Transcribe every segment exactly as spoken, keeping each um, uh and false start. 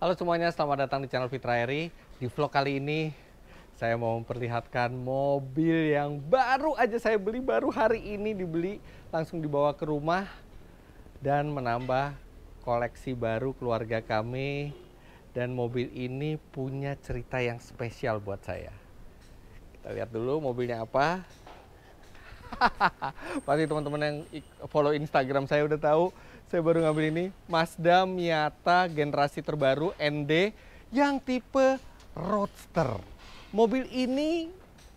Halo semuanya, selamat datang di channel Fitra Eri. Di vlog kali ini saya mau memperlihatkan mobil yang baru aja saya beli, baru hari ini dibeli, langsung dibawa ke rumah dan menambah koleksi baru keluarga kami. Dan mobil ini punya cerita yang spesial buat saya. Kita lihat dulu mobilnya apa. Pasti teman-teman yang follow Instagram saya udah tahu. Saya baru ngambil ini, Mazda Miata generasi terbaru N D yang tipe Roadster. Mobil ini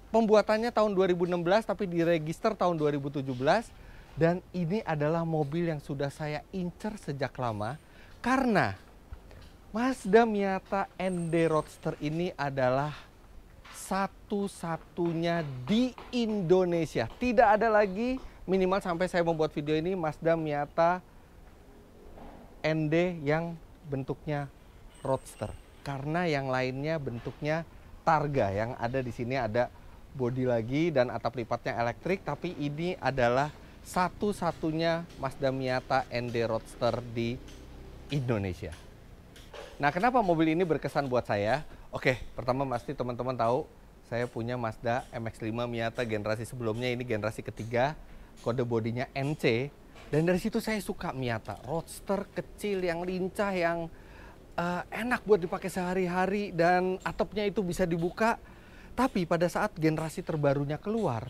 pembuatannya tahun dua ribu enam belas tapi diregister tahun dua ribu tujuh belas. Dan ini adalah mobil yang sudah saya incer sejak lama. Karena Mazda Miata N D Roadster ini adalah satu-satunya di Indonesia. Tidak ada lagi, minimal sampai saya membuat video ini, Mazda Miata N D yang bentuknya roadster, karena yang lainnya bentuknya targa. Yang ada di sini ada bodi lagi dan atap lipatnya elektrik, tapi ini adalah satu-satunya Mazda Miata N D Roadster di Indonesia. Nah, kenapa mobil ini berkesan buat saya? Oke, pertama pasti teman-teman tahu saya punya Mazda M X lima Miata generasi sebelumnya, ini generasi ketiga, kode bodinya M C. Dan dari situ saya suka Miata, roadster kecil yang lincah, yang uh, enak buat dipakai sehari-hari dan atapnya itu bisa dibuka. Tapi pada saat generasi terbarunya keluar,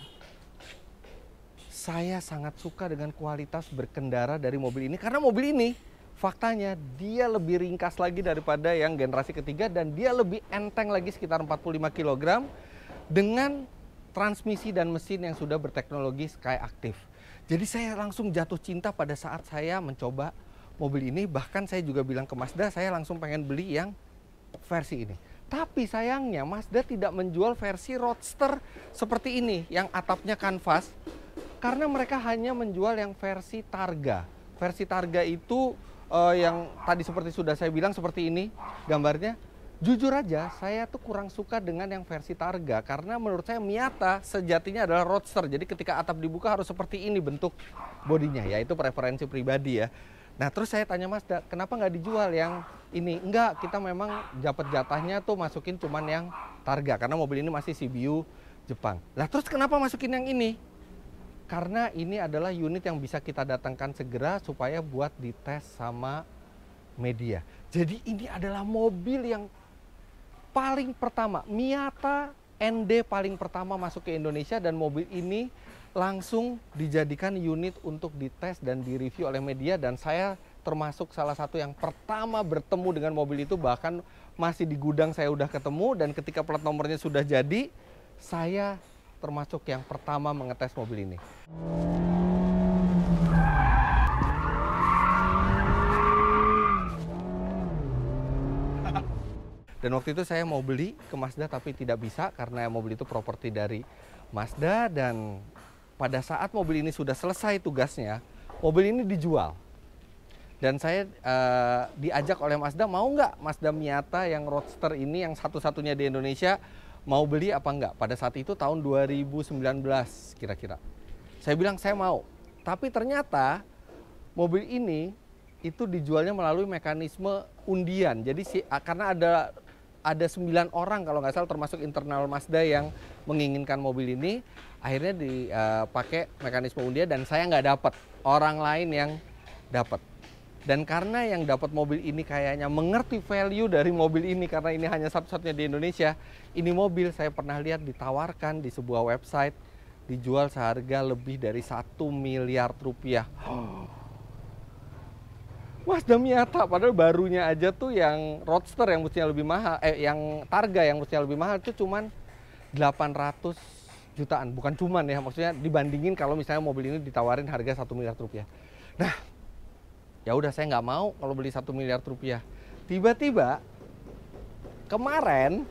saya sangat suka dengan kualitas berkendara dari mobil ini. Karena mobil ini, faktanya dia lebih ringkas lagi daripada yang generasi ketiga dan dia lebih enteng lagi sekitar empat puluh lima kilogram dengan transmisi dan mesin yang sudah berteknologi SkyActiv. Jadi saya langsung jatuh cinta pada saat saya mencoba mobil ini. Bahkan saya juga bilang ke Mazda, saya langsung pengen beli yang versi ini. Tapi sayangnya Mazda tidak menjual versi roadster seperti ini, yang atapnya kanvas. Karena mereka hanya menjual yang versi targa. Versi targa itu eh, yang tadi seperti sudah saya bilang seperti ini gambarnya. Jujur aja, saya tuh kurang suka dengan yang versi targa karena menurut saya Miata sejatinya adalah roadster. Jadi ketika atap dibuka harus seperti ini bentuk bodinya, yaitu preferensi pribadi ya. Nah, terus saya tanya Mazda, kenapa nggak dijual yang ini? Enggak, kita memang dapat jatahnya tuh masukin cuman yang targa karena mobil ini masih C B U Jepang. Lah terus kenapa masukin yang ini? Karena ini adalah unit yang bisa kita datangkan segera supaya buat dites sama media. Jadi ini adalah mobil yang paling pertama, Miata N D paling pertama masuk ke Indonesia dan mobil ini langsung dijadikan unit untuk dites dan direview oleh media. Dan saya termasuk salah satu yang pertama bertemu dengan mobil itu, bahkan masih di gudang saya udah ketemu dan ketika plat nomornya sudah jadi, saya termasuk yang pertama mengetes mobil ini. Dan waktu itu saya mau beli ke Mazda tapi tidak bisa karena mobil itu properti dari Mazda. Dan pada saat mobil ini sudah selesai tugasnya, mobil ini dijual. Dan saya uh, diajak oleh Mazda, mau nggak Mazda Miata yang roadster ini yang satu-satunya di Indonesia, mau beli apa nggak? Pada saat itu tahun dua ribu sembilan belas kira-kira. Saya bilang saya mau. Tapi ternyata mobil ini itu dijualnya melalui mekanisme undian. Jadi si, karena ada... Ada sembilan orang kalau nggak salah termasuk internal Mazda yang menginginkan mobil ini. Akhirnya dipakai uh, mekanisme undian dan saya nggak dapat. Orang lain yang dapat. Dan karena yang dapat mobil ini kayaknya mengerti value dari mobil ini. Karena ini hanya satu-satunya di Indonesia. Ini mobil saya pernah lihat ditawarkan di sebuah website. Dijual seharga lebih dari satu miliar rupiah. Oh. Mazda Miata, padahal barunya aja tuh yang roadster yang mestinya lebih mahal, eh yang targa yang mestinya lebih mahal itu cuman delapan ratus jutaan, bukan cuman ya, maksudnya dibandingin kalau misalnya mobil ini ditawarin harga satu miliar rupiah. Nah, ya udah saya nggak mau kalau beli satu miliar rupiah. Tiba-tiba kemarin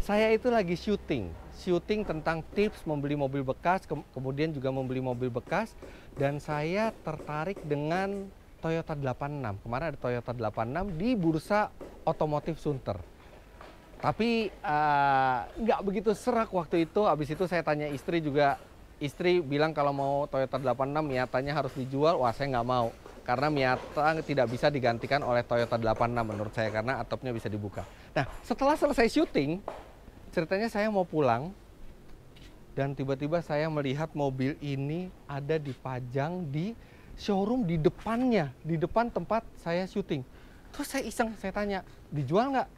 saya itu lagi syuting, syuting tentang tips membeli mobil bekas, ke kemudian juga membeli mobil bekas dan saya tertarik dengan Toyota delapan enam. Kemarin ada Toyota delapan enam di bursa otomotif Sunter. Tapi nggak uh, begitu serak waktu itu. Habis itu saya tanya istri juga. Istri bilang kalau mau Toyota delapan enam ya, tanya harus dijual. Wah, saya nggak mau. karena Miata tidak bisa digantikan oleh Toyota delapan enam menurut saya, karena atapnya bisa dibuka. Nah, setelah selesai syuting, ceritanya saya mau pulang, dan tiba-tiba saya melihat mobil ini ada dipajang di showroom di depannya, di depan tempat saya syuting. Terus saya iseng, saya tanya, dijual nggak?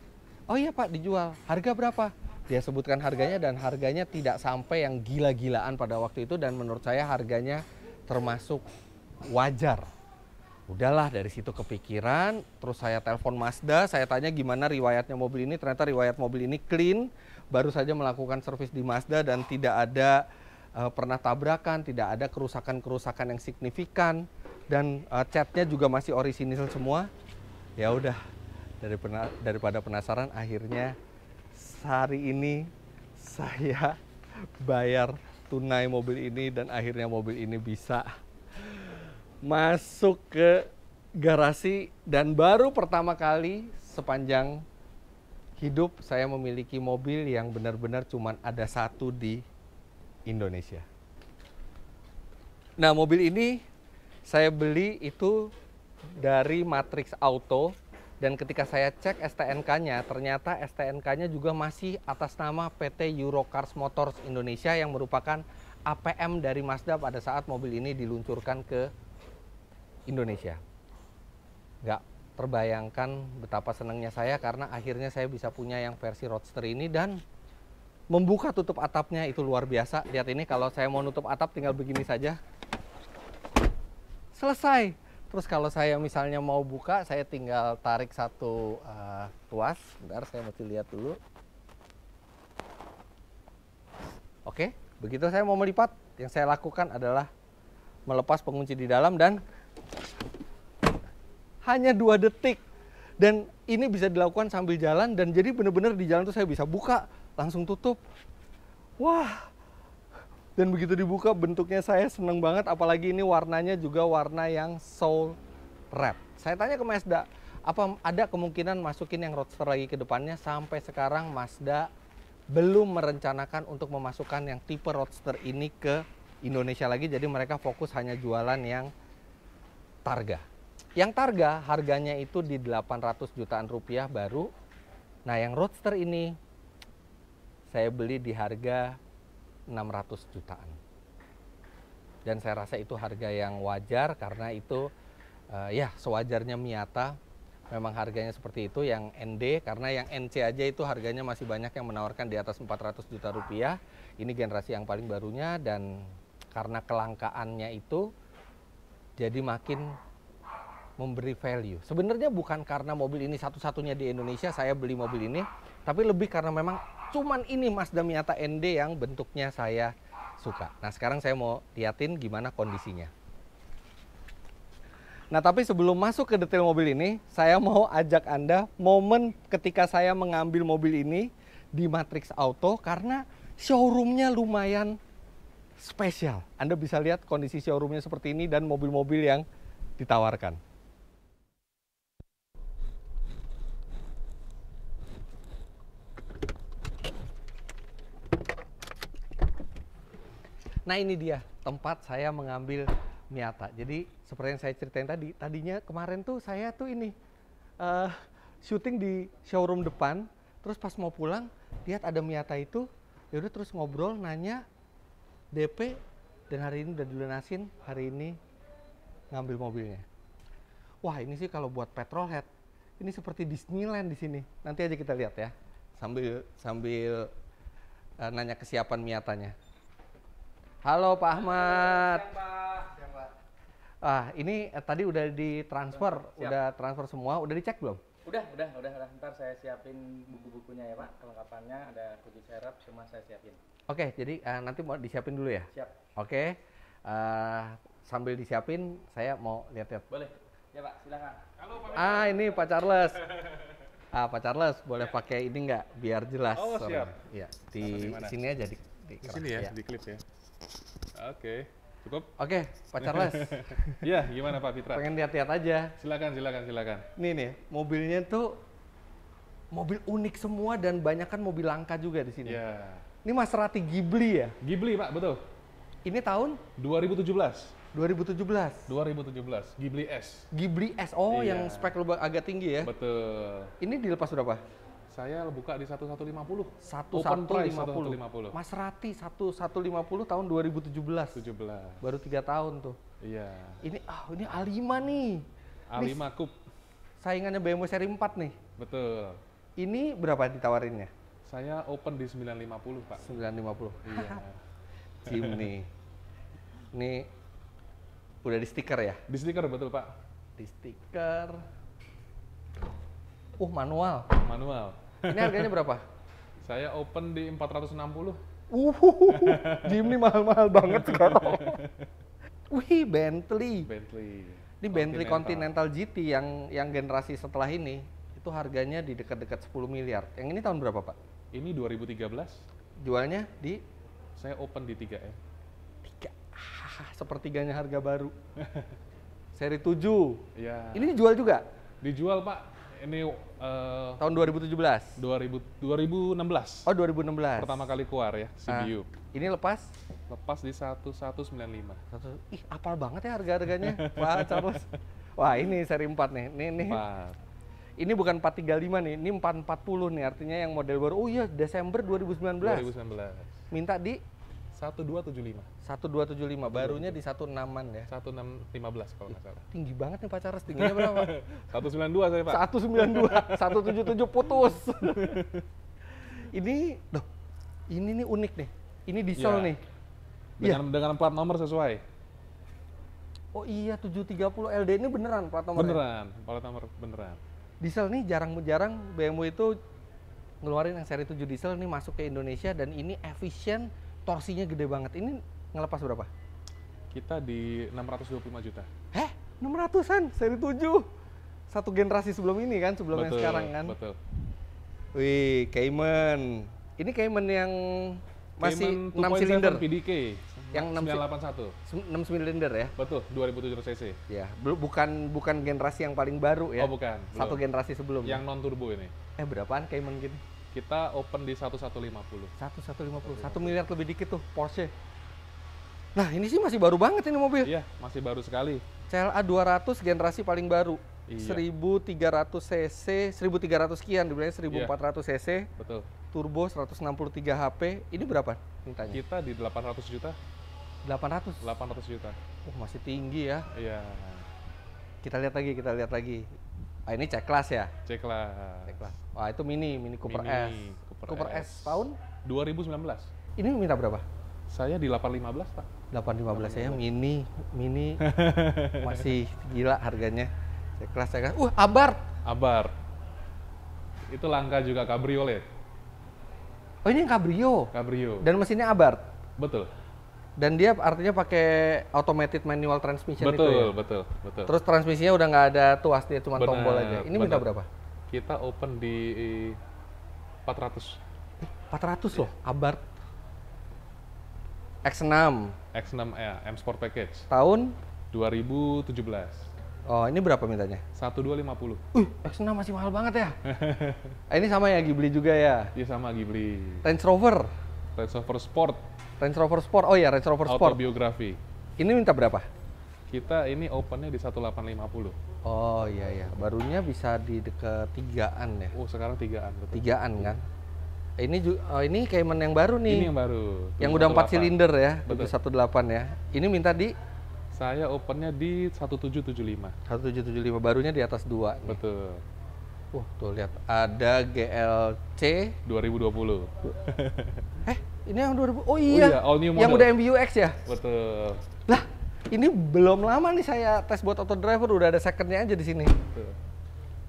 Oh iya Pak, dijual. Harga berapa? Dia sebutkan harganya, dan harganya tidak sampai yang gila-gilaan pada waktu itu, dan menurut saya harganya termasuk wajar. Udahlah, dari situ kepikiran, terus saya telepon Mazda, saya tanya gimana riwayatnya mobil ini, ternyata riwayat mobil ini clean, baru saja melakukan servis di Mazda dan tidak ada uh, pernah tabrakan, tidak ada kerusakan-kerusakan yang signifikan, dan uh, catnya juga masih orisinil semua. Ya udah, dari pena, daripada penasaran, akhirnya hari ini saya bayar tunai mobil ini, dan akhirnya mobil ini bisa masuk ke garasi, dan baru pertama kali sepanjang hidup saya memiliki mobil yang benar-benar cuman ada satu di Indonesia. Nah, mobil ini saya beli itu dari Matrix Auto, dan ketika saya cek S T N K-nya, ternyata S T N K-nya juga masih atas nama P T Eurocars Motors Indonesia yang merupakan A P M dari Mazda pada saat mobil ini diluncurkan ke Indonesia. Nggak terbayangkan betapa senangnya saya karena akhirnya saya bisa punya yang versi roadster ini, dan membuka tutup atapnya itu luar biasa. Lihat ini, kalau saya mau nutup atap tinggal begini saja, selesai. Terus kalau saya misalnya mau buka, saya tinggal tarik satu uh, tuas. Bentar, saya mesti lihat dulu. Oke, begitu saya mau melipat, yang saya lakukan adalah melepas pengunci di dalam, dan hanya dua detik, dan ini bisa dilakukan sambil jalan, dan jadi benar-benar di jalan tuh saya bisa buka langsung tutup. Wah, dan begitu dibuka bentuknya saya seneng banget, apalagi ini warnanya juga warna yang soul red. Saya tanya ke Mazda, apa ada kemungkinan masukin yang roadster lagi ke depannya? Sampai sekarang Mazda belum merencanakan untuk memasukkan yang tipe roadster ini ke Indonesia lagi, jadi mereka fokus hanya jualan yang Targa. Yang Targa harganya itu di delapan ratus jutaan rupiah baru. Nah, yang roadster ini saya beli di harga enam ratus jutaan. Dan saya rasa itu harga yang wajar karena itu uh, ya sewajarnya Miata. Memang harganya seperti itu, yang N D, karena yang N C aja itu harganya masih banyak yang menawarkan di atas empat ratus juta rupiah. Ini generasi yang paling barunya, dan karena kelangkaannya itu jadi makin memberi value. Sebenarnya bukan karena mobil ini satu-satunya di Indonesia saya beli mobil ini, tapi lebih karena memang cuman ini Mazda Miata N D yang bentuknya saya suka. Nah, sekarang saya mau liatin gimana kondisinya. Nah, tapi sebelum masuk ke detail mobil ini, saya mau ajak Anda momen ketika saya mengambil mobil ini di Matrix Auto, karena showroomnya lumayan spesial. Anda bisa lihat kondisi showroomnya seperti ini dan mobil-mobil yang ditawarkan. Nah, ini dia tempat saya mengambil Miata. Jadi seperti yang saya ceritain tadi, tadinya kemarin tuh saya tuh ini uh, syuting di showroom depan, terus pas mau pulang lihat ada Miata itu, yaudah terus ngobrol, nanya D P, dan hari ini udah dilunasin, hari ini ngambil mobilnya. Wah, ini sih kalau buat petrolhead, ini seperti Disneyland di sini. Nanti aja kita lihat ya, sambil sambil uh, nanya kesiapan Miatanya. Halo Pak Ahmad. Siang, Pak. Ah, ini eh, tadi udah ditransfer, siap. Udah transfer semua, udah dicek belum? Udah, udah, udah, udah. Ntar saya siapin buku-bukunya ya Pak, kelengkapannya ada kunci serep, semua saya siapin. Oke, okay, jadi uh, nanti mau disiapin dulu ya? Siap. Oke, okay. uh, sambil disiapin saya mau lihat-lihat. Boleh, ya Pak, silakan. Halo, Pak. Ah, ini Pak Charles. Ah, Pak Charles, boleh ya. Pakai ini nggak? Biar jelas. Oh, siap. Iya, di sini aja di, di, di sini ya, ya, di klip ya. Oke, cukup? Oke, Pak Charles. Iya, gimana Pak Fitra? Pengen lihat-lihat aja. Silakan, silakan, silakan. Nih nih, mobilnya tuh mobil unik semua, dan banyak kan mobil langka juga di sini. Iya. Ini Maserati Ghibli ya? Ghibli Pak, betul. Ini tahun? dua ribu tujuh belas. dua ribu tujuh belas Ghibli S. Ghibli S, oh iya. Yang spek lu agak tinggi ya? Betul. Ini dilepas berapa? Saya buka di seribu seratus lima puluh. seribu seratus lima puluh. Maserati seribu seratus lima puluh tahun dua ribu tujuh belas. tujuh belas. Baru tiga tahun tuh. Iya. Ini ah oh, ini A lima nih. A lima ini Coupe. Saingannya B M W seri empat nih. Betul. Ini berapa ditawarinnya? Saya open di sembilan ratus lima puluh, Pak. sembilan ratus lima puluh. Iya. Jimny. Ini udah di stiker ya? Di stiker betul, Pak. Di stiker. Uh, manual. Manual. Ini harganya berapa? Saya open di empat ratus enam puluh. Uh, Jimny mahal-mahal banget sekarang. Wih, Bentley. Bentley. Ini Bentley Continental G T yang yang generasi setelah ini itu harganya di dekat-dekat sepuluh miliar. Yang ini tahun berapa, Pak? Ini dua ribu tiga belas. Jualnya di? Saya open di tiga M. Ah, sepertiganya harga baru. Seri tujuh. Ya. Ini dijual juga? Dijual, Pak. Ini uh, tahun dua ribu tujuh belas. dua ribu enam belas. Oh, dua ribu enam belas. Pertama kali keluar ya, C B U. Ah, ini lepas? Lepas di seribu seratus sembilan puluh lima. Ih, apal banget ya harga-harganya. Wah, Charles. Wah, ini seri empat nih. Nih, nih. Ini bukan empat tiga lima nih, ini empat empat nol nih. Artinya yang model baru. Oh iya, Desember dua ribu sembilan belas. dua ribu sembilan belas. Minta di seribu dua ratus tujuh puluh lima. seribu dua ratus tujuh puluh lima, barunya di enam an ya. enam belas lima belas kalau nggak salah. Tinggi banget nih Pak Charles, tingginya berapa? seratus sembilan puluh dua saya, Pak. seratus sembilan puluh dua, seratus tujuh puluh tujuh putus. Ini, loh, ini nih unik nih. Ini diesel ya. Nih. Dengan, ya. Dengan plat nomor sesuai. Oh iya, tujuh tiga nol L D ini beneran plat nomor. Beneran, ya? Plat nomor beneran. Diesel nih jarang-jarang B M W itu ngeluarin yang seri tujuh diesel nih masuk ke Indonesia dan ini efisien. Torsinya gede banget. Ini ngelepas berapa? Kita di enam ratus dua puluh lima juta. Heh? enam ratusan? Seri tujuh? Satu generasi sebelum ini kan? Sebelum betul, yang sekarang kan? Betul. Wih, Cayman. Ini Cayman yang masih Cayman enam silinder. P D K. Yang enam delapan satu. enam silinder ya? Betul, dua ribu tujuh ratus cc. Ya, bukan bukan generasi yang paling baru ya? Oh, bukan. Belum. Satu generasi sebelum. Yang non-turbo ini. Eh, berapaan Cayman gini? Kita open di seribu seratus lima puluh. seribu seratus lima puluh. satu miliar lebih dikit tuh Porsche. Nah, ini sih masih baru banget ini mobil. Iya, masih baru sekali. C L A dua ratus generasi paling baru. Iya. seribu tiga ratus cc, seribu tiga ratus sekian, dibilangnya seribu empat ratus cc. Betul. Turbo seratus enam puluh tiga H P. Ini berapa mintanya? Kita di delapan ratus juta. delapan ratus. delapan ratus juta. Oh, masih tinggi ya. Iya. Kita lihat lagi, kita lihat lagi. Ah, ini C-Class ya? C-Class. C-Class. Wah, itu Mini, Mini Cooper S. Cooper, Cooper S. S tahun? dua ribu sembilan belas. Ini minta berapa? Saya di delapan ratus lima belas, Pak. delapan ratus lima belas, delapan ratus lima belas. Saya Mini, Mini masih gila harganya. C-Class, C-Class. Uh, Abarth! Abarth. Itu langka juga Cabriolet. Oh, ini Cabrio? Cabrio. Dan mesinnya Abarth? Betul. Dan dia artinya pakai automated manual transmission betul, itu ya? Betul, betul. Terus transmisinya udah nggak ada tuas, dia cuma bener, tombol aja. Ini bener. Minta berapa? Kita open di empat ratus. Eh, empat ratus loh, yeah. Abarth. X enam. X enam, ya, M Sport Package. Tahun? dua ribu tujuh belas. Oh, ini berapa mintanya? seribu dua ratus lima puluh. Uh, X enam masih mahal banget ya? Ah, ini sama ya, Ghibli juga ya? Iya, sama Ghibli. Range Rover? Range Rover Sport. Range Rover Sport, oh iya Range Rover Sport. Autobiografi. Ini minta berapa? Kita ini opennya di seribu delapan ratus lima puluh. Oh iya iya, barunya bisa di dekat tigaan ya? Oh sekarang tigaan betul. Tigaan kan? Ini oh, ini Cayman yang baru nih. Ini yang baru. Yang udah empat silinder ya, betul. tujuh satu delapan ya. Ini minta di? Saya opennya di seribu tujuh ratus tujuh puluh lima. seribu tujuh ratus tujuh puluh lima, barunya di atas dua. Betul. Wah uh, tuh lihat ada G L C dua ribu dua puluh. Eh ini yang dua ribu oh iya, oh, iya yang udah M B U X ya. Betul. Lah ini belum lama nih saya tes buat auto driver udah ada secondnya aja di sini. Betul.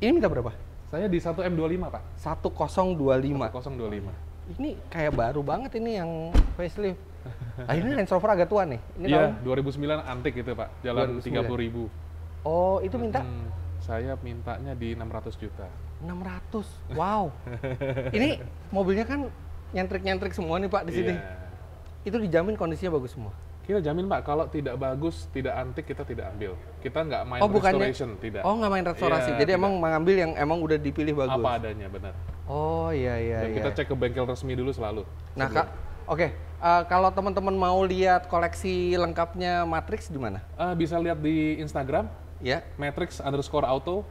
Ini minta berapa? Saya di satu M dua puluh lima Pak. seribu dua puluh lima. seribu dua puluh lima. Ini kayak baru banget ini yang facelift. Ah ini Range Rover agak tua nih. Ini iya tahun? dua ribu sembilan antik gitu Pak. Jalan tiga puluh ribu. Oh itu minta? Hmm. Saya mintanya di enam ratus juta. enam ratus? Wow. Ini mobilnya kan nyentrik-nyentrik semua nih Pak di sini. Yeah. Itu dijamin kondisinya bagus semua? Kita jamin Pak, kalau tidak bagus, tidak antik kita tidak ambil. Kita nggak main oh, restoration, bukannya, tidak. Oh nggak main restorasi, yeah, jadi tidak. Emang mengambil yang emang udah dipilih bagus? Apa adanya, benar. Oh iya iya Dan iya. Kita cek ke bengkel resmi dulu selalu. Nah Kak, Oke, okay, uh, kalau teman-teman mau lihat koleksi lengkapnya Matrix di mana? Uh, bisa lihat di Instagram, ya. Yeah. Matrix underscore auto,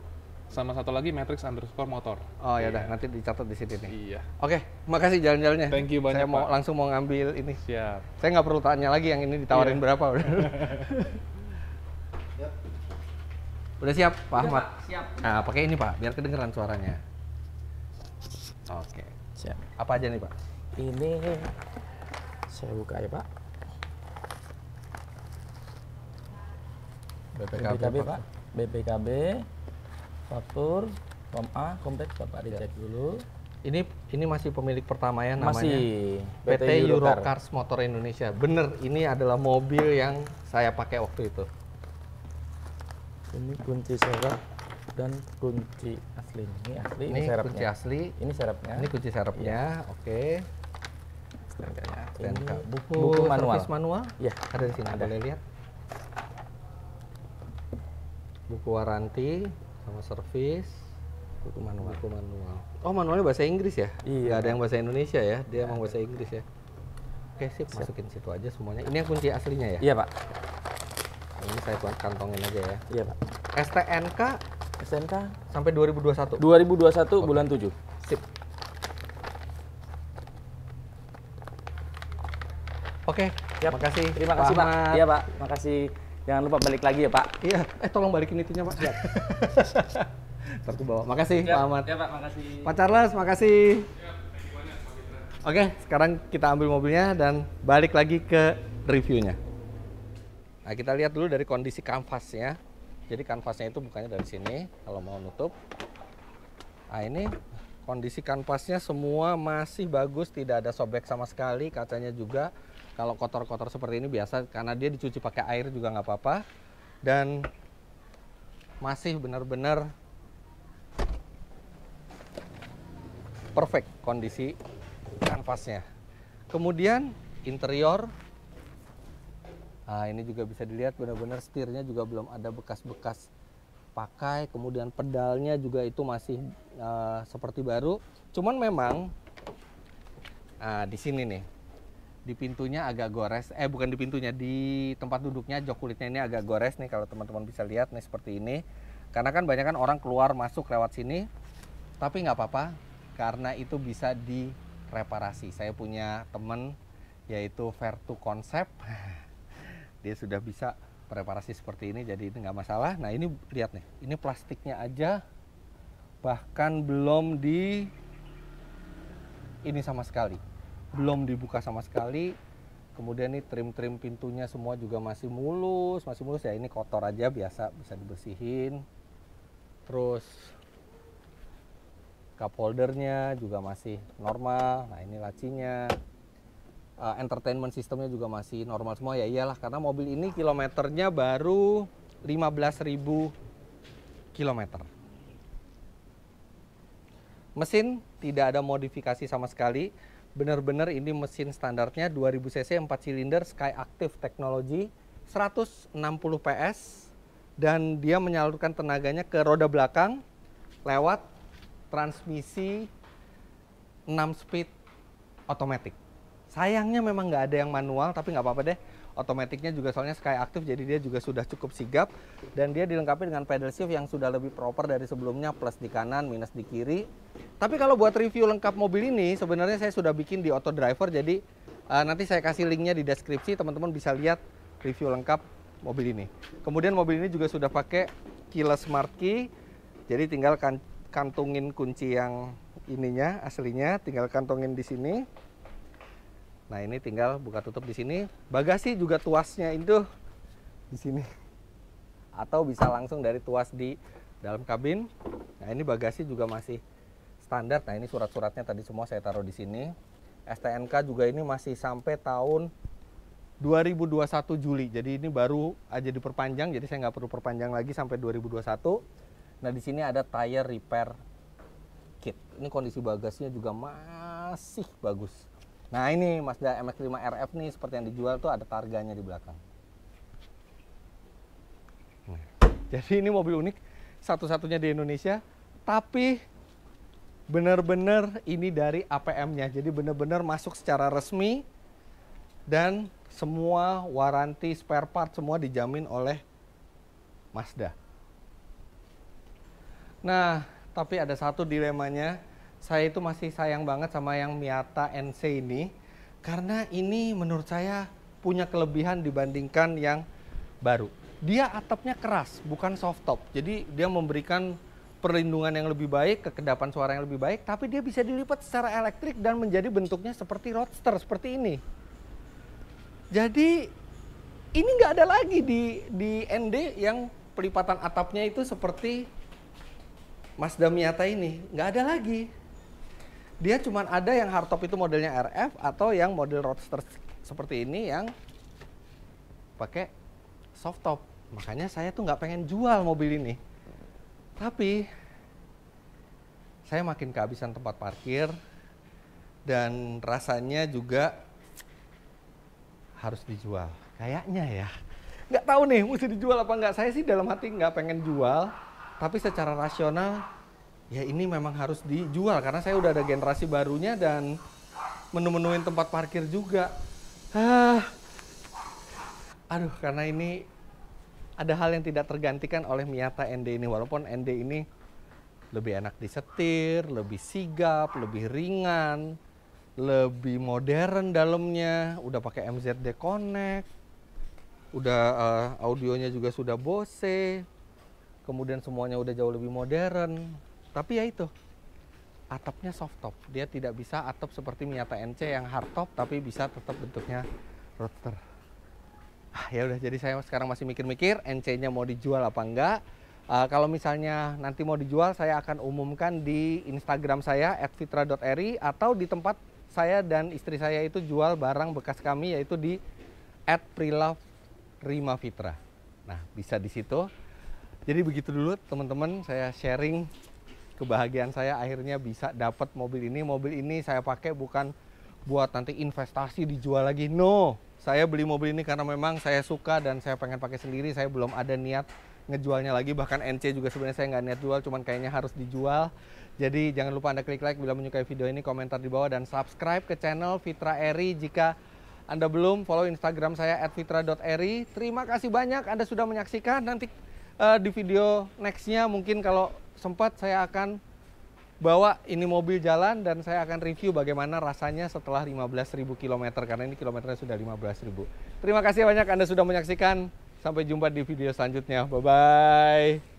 sama satu lagi Matrix underscore motor. Oh ya, yeah. Dah, nanti dicatat di sini nih. Iya. Yeah. Oke, okay, makasih jalan-jalannya. Thank you banyak. Saya mau Pak. Langsung mau ngambil ini. Siap. Saya nggak perlu tanya lagi yang ini ditawarin yeah. berapa udah. Udah siap, Pak Udah, Ahmad. Pak, siap. Nah, pakai ini Pak, biar kedengeran suaranya. Oke. Okay. Siap. Apa aja nih Pak? Ini saya buka ya Pak. B P K B, B P K B Pak. B P K B, faktur, form A, komplit Bapak dicek dulu. Ini ini masih pemilik pertama ya namanya. Masih. P T Eurocars Motor Indonesia. Bener, ini adalah mobil yang saya pakai waktu itu. Ini kunci serep dan kunci asli. Ini asli, ini, ini serepnya. Kunci asli, ini serepnya. Ini kunci serepnya. Iya. Oke. Dan buku, buku manual. manual. Ya, ada di sini. Ada. Boleh lihat. Buku waranti sama servis, buku manual. Buku manual. Oh, manualnya bahasa Inggris ya? Iya. Gak ada yang bahasa Indonesia ya. Dia emang bahasa Inggris ya. Oke, sip, sip. Masukin situ aja semuanya. Ini yang kunci aslinya ya? Iya, Pak. Ini saya buat kantongin aja ya. Iya Pak. S T N K, S T N K sampai dua ribu dua puluh satu. dua ribu dua puluh satu okay. Bulan tujuh. Sip. Oke, okay. Ya, makasih. Terima kasih Pak. Pak. Iya Pak, makasih. Jangan lupa balik lagi ya Pak. Iya. Eh tolong balikin itunya Pak. Siap. Ntar aku bawa. Makasih ya, Pak Ahmad. Iya Pak, makasih. Pak Charles, makasih. Ya, Oke, okay, sekarang kita ambil mobilnya dan balik lagi ke reviewnya. Nah, kita lihat dulu dari kondisi kanvasnya. Jadi kanvasnya itu bukannya dari sini kalau mau nutup. Nah, ini kondisi kanvasnya semua masih bagus, tidak ada sobek sama sekali. Kacanya juga kalau kotor-kotor seperti ini biasa karena dia dicuci pakai air juga nggak apa-apa. Dan masih benar-benar perfect kondisi kanvasnya. Kemudian interior. Nah, ini juga bisa dilihat benar-benar setirnya juga belum ada bekas-bekas pakai. Kemudian pedalnya juga itu masih uh, seperti baru. Cuman memang uh, di sini nih, di pintunya agak gores. Eh bukan di pintunya, di tempat duduknya jok kulitnya ini agak gores nih. Kalau teman-teman bisa lihat nih seperti ini. Karena kan banyak kan orang keluar masuk lewat sini. Tapi nggak apa-apa karena itu bisa direparasi. Saya punya teman yaitu Vertu Concept. Dia sudah bisa preparasi seperti ini, jadi itu nggak masalah. Nah ini lihat nih, ini plastiknya aja bahkan belum di ini sama sekali, belum dibuka sama sekali. Kemudian nih trim-trim pintunya semua juga masih mulus, masih mulus ya. Ini kotor aja biasa bisa dibersihin. Terus cup holdernya juga masih normal. Nah ini lacinya. Uh, entertainment sistemnya juga masih normal semua ya. Iyalah karena mobil ini kilometernya baru lima belas ribu kilometer. Mesin tidak ada modifikasi sama sekali. Benar-benar ini mesin standarnya dua ribu cc empat silinder SkyActiv teknologi seratus enam puluh P S dan dia menyalurkan tenaganya ke roda belakang lewat transmisi enam speed otomatis. Sayangnya memang nggak ada yang manual, tapi nggak apa-apa deh. Otomatiknya juga soalnya SkyActiv, jadi dia juga sudah cukup sigap. Dan dia dilengkapi dengan pedal shift yang sudah lebih proper dari sebelumnya, plus di kanan, minus di kiri. Tapi kalau buat review lengkap mobil ini, sebenarnya saya sudah bikin di Auto Driver, jadi uh, nanti saya kasih linknya di deskripsi, teman-teman bisa lihat review lengkap mobil ini. Kemudian mobil ini juga sudah pakai keyless smart key, jadi tinggal kan kantongin kunci yang ininya, aslinya, tinggal kantongin di sini. Nah ini tinggal buka tutup di sini. Bagasi juga tuasnya itu di sini. Atau bisa langsung dari tuas di dalam kabin. Nah ini bagasi juga masih standar. Nah ini surat-suratnya tadi semua saya taruh di sini. S T N K juga ini masih sampai tahun dua ribu dua puluh satu Juli. Jadi ini baru aja diperpanjang. Jadi saya nggak perlu perpanjang lagi sampai dua ribu dua puluh satu. Nah di sini ada tire repair kit. Ini kondisi bagasinya juga masih bagus. Nah ini Mazda M X lima R F nih seperti yang dijual tuh ada targanya di belakang. Jadi ini mobil unik satu-satunya di Indonesia, tapi benar-benar ini dari A P M-nya. Jadi benar-benar masuk secara resmi dan semua waranti spare part semua dijamin oleh Mazda. Nah, tapi ada satu dilemanya. Saya itu masih sayang banget sama yang Miata N C ini, karena ini menurut saya punya kelebihan dibandingkan yang baru. Dia atapnya keras, bukan soft top. Jadi dia memberikan perlindungan yang lebih baik, kekedapan suara yang lebih baik, tapi dia bisa dilipat secara elektrik dan menjadi bentuknya seperti roadster, seperti ini. Jadi ini nggak ada lagi di, di N D yang pelipatan atapnya itu seperti Mazda Miata ini, nggak ada lagi. Dia cuma ada yang hardtop itu modelnya R F atau yang model roadster seperti ini yang pakai soft top. Makanya saya tuh nggak pengen jual mobil ini. Tapi saya makin kehabisan tempat parkir dan rasanya juga harus dijual. Kayaknya ya. Nggak tahu nih mesti dijual apa nggak. Saya sih dalam hati nggak pengen jual, tapi secara rasional ya ini memang harus dijual karena saya udah ada generasi barunya dan menu-menuin tempat parkir juga. Ah. Aduh, karena ini ada hal yang tidak tergantikan oleh Miata N D ini. Walaupun N D ini lebih enak disetir, lebih sigap, lebih ringan, lebih modern dalamnya. Udah pakai M Z D Connect, udah uh, audionya juga sudah Bose. Kemudian semuanya udah jauh lebih modern. Tapi ya itu, atapnya soft top. Dia tidak bisa atap seperti Miata N C yang hard top, tapi bisa tetap bentuknya roadster. Ah, ya udah, jadi saya sekarang masih mikir-mikir N C-nya mau dijual apa enggak. Uh, kalau misalnya nanti mau dijual, saya akan umumkan di Instagram saya et fitra dot eri atau di tempat saya dan istri saya itu jual barang bekas kami, yaitu di et pre love rima fitra. Nah, bisa di situ. Jadi begitu dulu teman-teman, saya sharing kebahagiaan saya akhirnya bisa dapat mobil ini. Mobil ini saya pakai bukan buat nanti investasi dijual lagi. No, saya beli mobil ini karena memang saya suka dan saya pengen pakai sendiri. Saya belum ada niat ngejualnya lagi. Bahkan N C juga sebenarnya saya nggak niat jual, cuman kayaknya harus dijual. Jadi jangan lupa Anda klik like bila menyukai video ini, komentar di bawah, dan subscribe ke channel Fitra Eri jika Anda belum. Follow Instagram saya et fitra dot eri. Terima kasih banyak Anda sudah menyaksikan. Nanti Uh, di video nextnya mungkin kalau sempat saya akan bawa ini mobil jalan dan saya akan review bagaimana rasanya setelah lima belas ribu kilometer, karena ini kilometernya sudah lima belas ribu. Terima kasih banyak Anda sudah menyaksikan. Sampai jumpa di video selanjutnya. Bye-bye.